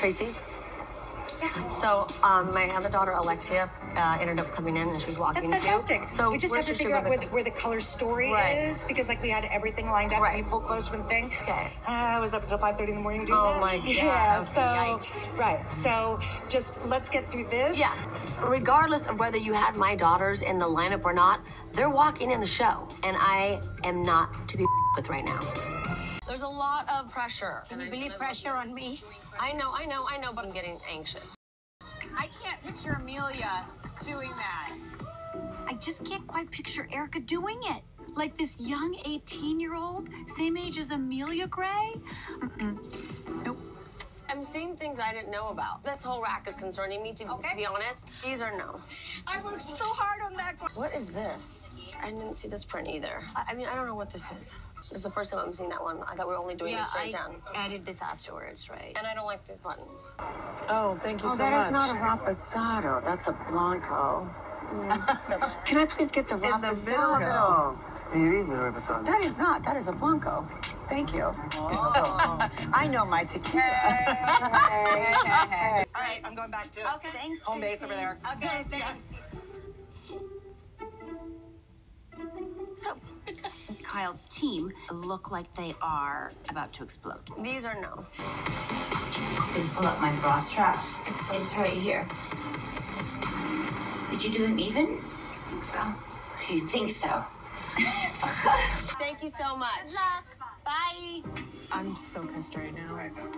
Tracy. Yeah. So my other daughter, Alexia, ended up coming in and she's walking. That's fantastic. Too. So we just have to figure out where the color story is, because like we had everything lined up and we pulled close one thing. Okay. I was up until 5:30 in the morning doing that. Oh my God. Yeah. Okay, so, yikes. Right. So just let's get through this. Yeah. Regardless of whether you had my daughters in the lineup or not, they're walking in the show and I am not to be with right now. There's a lot of pressure. Can you believe pressure on me? I know, but I'm getting anxious. I can't picture Amelia doing that. I just can't quite picture Erica doing it. Like this young 18-year-old, same age as Amelia Gray? Nope. I'm seeing things I didn't know about. This whole rack is concerning me, to be honest. These are no. I worked so hard on that. What is this? I didn't see this print either. I mean, I don't know what this is. This is the first time I'm seeing that one. I thought we were only doing it straight down. I added this afterwards, right? And I don't like these buttons. Oh, thank you so much. Oh, that is not a Raposado. That's a Blanco. Mm. Can I please get the Raposado? In the middle of it all. It is the Raposado. That is not. That is a Blanco. Thank you. Oh. I know my tequila. Hey. All right, I'm going back to home base over there. Okay, thanks. So, Kyle's team look like they are about to explode. These are no. Did you pull up my bra straps? It's right here. Did you do them even? I think so. You think so? Thank you so much. Good luck. Bye. I'm so pissed right now.